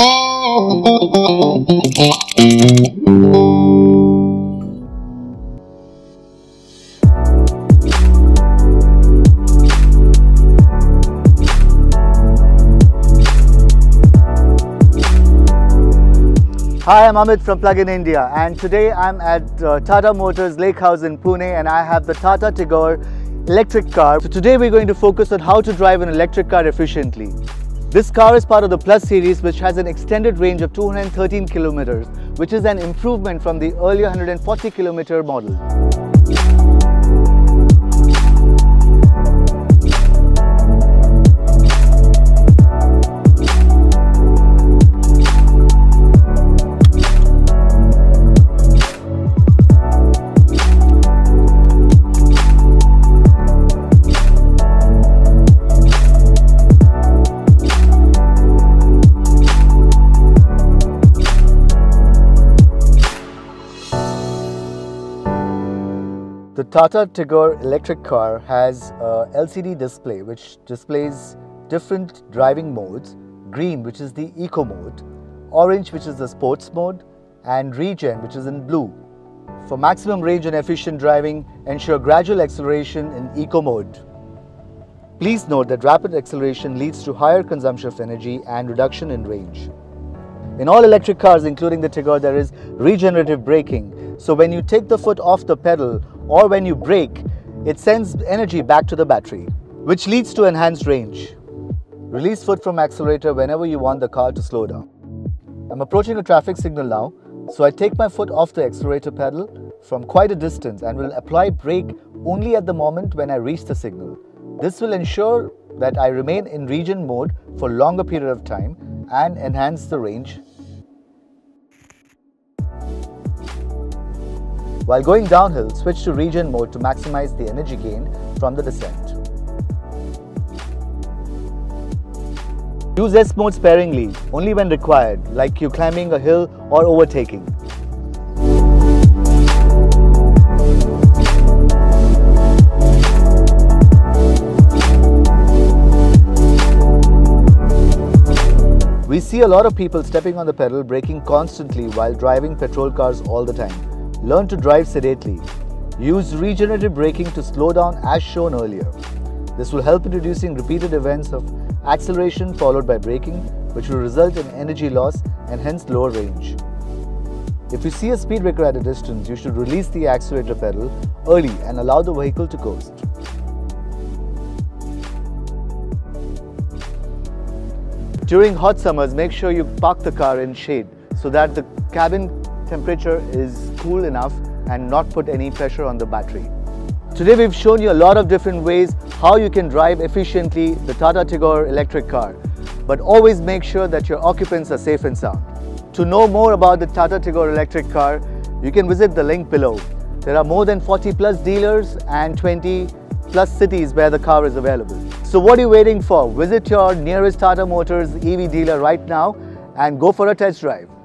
Hi, I'm Amit from Plugin India, and today I'm at Tata Motors Lake House in Pune, and I have the Tata Tigor electric car. So today we're going to focus on how to drive an electric car efficiently. This car is part of the Plus series, which has an extended range of 213 kilometers, which is an improvement from the earlier 140 kilometer model. The Tata Tigor electric car has a LCD display which displays different driving modes: green, which is the eco mode, orange, which is the sports mode, and regen, which is in blue. For maximum range and efficient driving, ensure gradual acceleration in eco mode. Please note that rapid acceleration leads to higher consumption of energy and reduction in range. In all electric cars, including the Tigor, there is regenerative braking. So when you take the foot off the pedal or when you brake, it sends energy back to the battery, which leads to enhanced range. Release foot from accelerator whenever you want the car to slow down. I'm approaching a traffic signal now, so I take my foot off the accelerator pedal from quite a distance and will apply brake only at the moment when I reach the signal. This will ensure that I remain in regen mode for a longer period of time and enhance the range. While going downhill, switch to regen mode to maximize the energy gain from the descent. Use S mode sparingly, only when required, like you're climbing a hill or overtaking. We see a lot of people stepping on the pedal, braking constantly while driving petrol cars all the time. Learn to drive sedately. Use regenerative braking to slow down as shown earlier. This will help in reducing repeated events of acceleration followed by braking, which will result in energy loss and hence lower range. If you see a speed breaker at a distance, you should release the accelerator pedal early and allow the vehicle to coast. During hot summers, make sure you park the car in shade so that the cabin temperature is cool enough and not put any pressure on the battery. Today we've shown you a lot of different ways how you can drive efficiently the Tata Tigor electric car, but always make sure that your occupants are safe and sound. To know more about the Tata Tigor electric car, you can visit the link below. There are more than 40 plus dealers and 20 plus cities where the car is available. So what are you waiting for? Visit your nearest Tata Motors EV dealer right now and go for a test drive.